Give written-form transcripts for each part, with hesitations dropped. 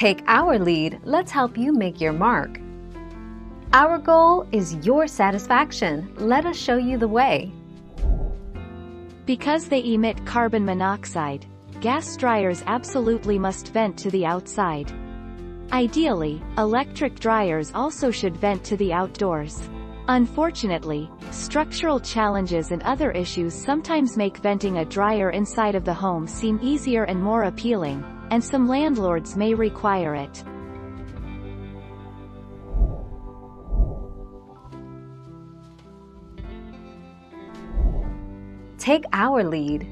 Take our lead, let's help you make your mark. Our goal is your satisfaction. Let us show you the way. Because they emit carbon monoxide, gas dryers absolutely must vent to the outside. Ideally, electric dryers also should vent to the outdoors. Unfortunately, structural challenges and other issues sometimes make venting a dryer inside of the home seem easier and more appealing, and some landlords may require it. Take our lead.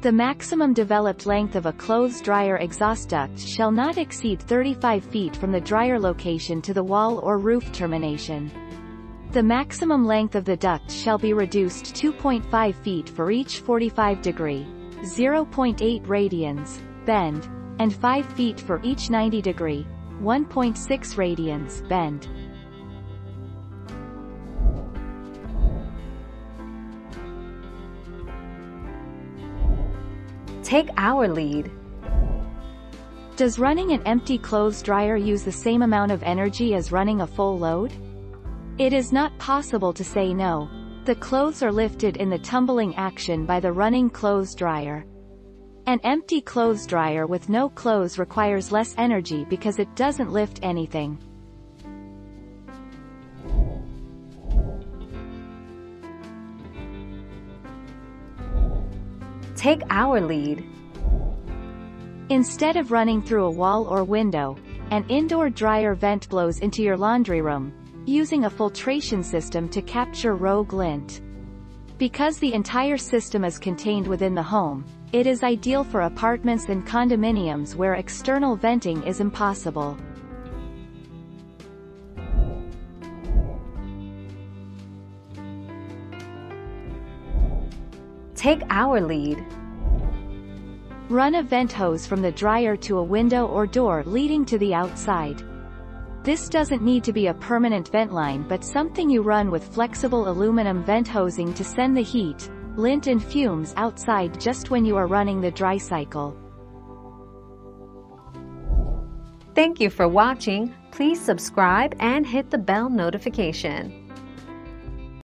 The maximum developed length of a clothes dryer exhaust duct shall not exceed 35 feet from the dryer location to the wall or roof termination. The maximum length of the duct shall be reduced 2.5 feet for each 45-degree, 0.8 radians, bend, and 5 feet for each 90-degree, 1.6 radians, bend. Take our lead. Does running an empty clothes dryer use the same amount of energy as running a full load? It is not possible to say no. The clothes are lifted in the tumbling action by the running clothes dryer. An empty clothes dryer with no clothes requires less energy because it doesn't lift anything. Take our lead. Instead of running through a wall or window, an indoor dryer vent blows into your laundry room, using a filtration system to capture rogue lint. Because the entire system is contained within the home, it is ideal for apartments and condominiums where external venting is impossible. Take our lead. Run a vent hose from the dryer to a window or door leading to the outside. This doesn't need to be a permanent vent line, but something you run with flexible aluminum vent hosing to send the heat, lint and fumes outside just when you are running the dry cycle. Thank you for watching. Please subscribe and hit the bell notification.